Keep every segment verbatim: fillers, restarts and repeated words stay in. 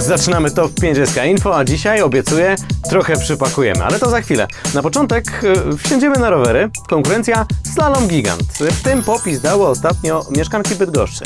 Zaczynamy top pięć ESKA Info, a dzisiaj, obiecuję, trochę przypakujemy, ale to za chwilę. Na początek wsiądziemy na rowery. Konkurencja Slalom Gigant. W tym popis dały ostatnio mieszkanki Bydgoszczy.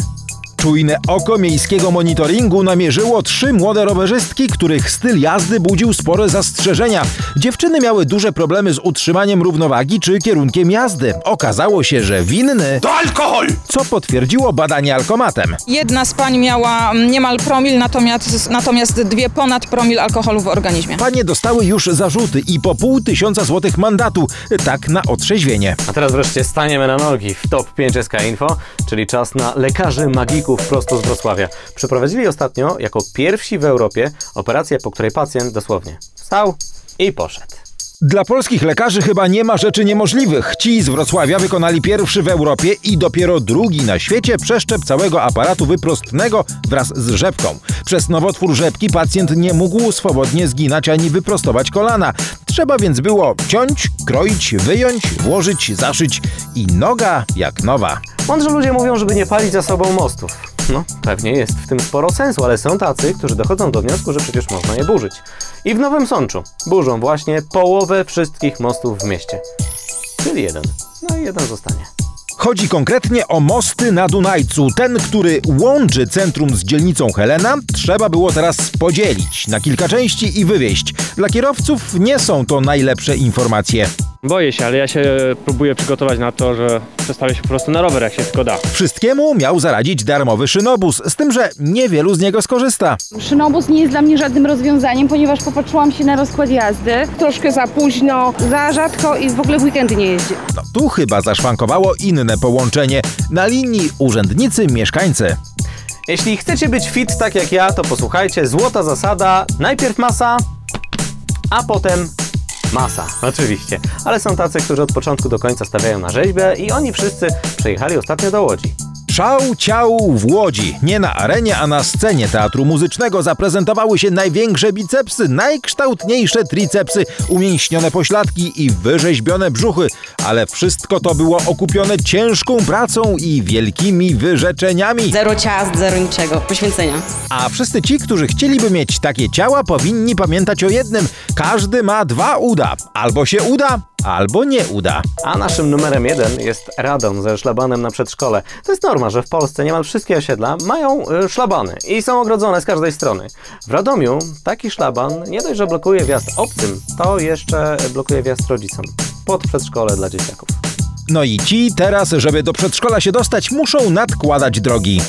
Czujne oko miejskiego monitoringu namierzyło trzy młode rowerzystki, których styl jazdy budził spore zastrzeżenia. Dziewczyny miały duże problemy z utrzymaniem równowagi czy kierunkiem jazdy. Okazało się, że winny to alkohol, co potwierdziło badanie Alkomatem. Jedna z pań miała niemal promil, natomiast, natomiast dwie ponad promil alkoholu w organizmie. Panie dostały już zarzuty i po pół tysiąca złotych mandatu, tak na otrzeźwienie. A teraz wreszcie staniemy na nogi w top pięć ESKA Info, czyli czas na lekarzy magików prosto z Wrocławia. Przeprowadzili ostatnio jako pierwsi w Europie operację, po której pacjent dosłownie wstał i poszedł. Dla polskich lekarzy chyba nie ma rzeczy niemożliwych. Ci z Wrocławia wykonali pierwszy w Europie i dopiero drugi na świecie przeszczep całego aparatu wyprostnego wraz z rzepką. Przez nowotwór rzepki pacjent nie mógł swobodnie zginać ani wyprostować kolana. Trzeba więc było ciąć, kroić, wyjąć, włożyć, zaszyć i noga jak nowa. Mądrzy ludzie mówią, żeby nie palić za sobą mostów. No, pewnie jest w tym sporo sensu, ale są tacy, którzy dochodzą do wniosku, że przecież można je burzyć. I w Nowym Sączu burzą właśnie połowę wszystkich mostów w mieście. Czyli jeden. No i jeden zostanie. Chodzi konkretnie o mosty na Dunajcu. Ten, który łączy centrum z dzielnicą Helena, trzeba było teraz podzielić na kilka części i wywieźć. Dla kierowców nie są to najlepsze informacje. Boję się, ale ja się próbuję przygotować na to, że przestawię się po prostu na rower, jak się tylko da. Wszystkiemu miał zaradzić darmowy szynobus, z tym, że niewielu z niego skorzysta. Szynobus nie jest dla mnie żadnym rozwiązaniem, ponieważ popatrzyłam się na rozkład jazdy. Troszkę za późno, za rzadko i w ogóle w weekendy nie jeździ. No tu chyba zaszwankowało inne połączenie. Na linii urzędnicy, mieszkańcy. Jeśli chcecie być fit tak jak ja, to posłuchajcie. Złota zasada. Najpierw masa, a potem... masa, oczywiście, ale są tacy, którzy od początku do końca stawiają na rzeźbę i oni wszyscy przyjechali ostatnio do Łodzi. Szał ciał w Łodzi. Nie na arenie, a na scenie Teatru Muzycznego zaprezentowały się największe bicepsy, najkształtniejsze tricepsy, umięśnione pośladki i wyrzeźbione brzuchy. Ale wszystko to było okupione ciężką pracą i wielkimi wyrzeczeniami. Zero ciast, zero niczego. Poświęcenia. A wszyscy ci, którzy chcieliby mieć takie ciała, powinni pamiętać o jednym. Każdy ma dwa uda. Albo się uda, albo nie uda. A naszym numerem jeden jest Radom ze szlabanem na przedszkole. To jest norma, że w Polsce niemal wszystkie osiedla mają y, szlabany i są ogrodzone z każdej strony. W Radomiu taki szlaban nie dość, że blokuje wjazd obcym, to jeszcze blokuje wjazd rodzicom pod przedszkole dla dzieciaków. No i ci teraz, żeby do przedszkola się dostać, muszą nadkładać drogi.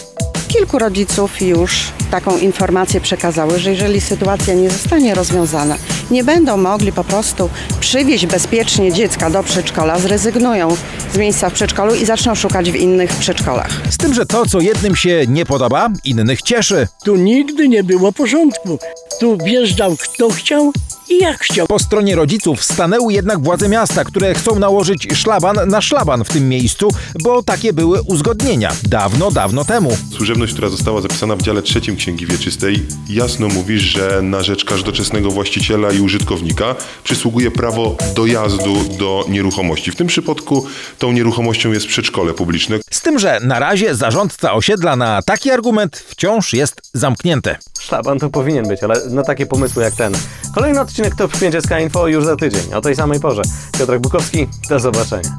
Kilku rodziców już taką informację przekazały, że jeżeli sytuacja nie zostanie rozwiązana, nie będą mogli po prostu przywieźć bezpiecznie dziecka do przedszkola, zrezygnują z miejsca w przedszkolu i zaczną szukać w innych przedszkolach. Z tym, że to, co jednym się nie podoba, innych cieszy. Tu nigdy nie było porządku. Tu wjeżdżał kto chciał i jak chciał. Po stronie rodziców stanęły jednak władze miasta, które chcą nałożyć szlaban na szlaban w tym miejscu, bo takie były uzgodnienia dawno, dawno temu. Służebność, która została zapisana w dziale trzecim Księgi Wieczystej, jasno mówi, że na rzecz każdoczesnego właściciela i użytkownika przysługuje prawo dojazdu do nieruchomości. W tym przypadku tą nieruchomością jest przedszkole publiczne. Z tym, że na razie zarządca osiedla na taki argument wciąż jest zamknięty. Szlaban to powinien być, ale na takie pomysły jak ten. Kolejny odcinek top pięć ESKA Info już za tydzień, o tej samej porze. Piotr Bukowski, do zobaczenia.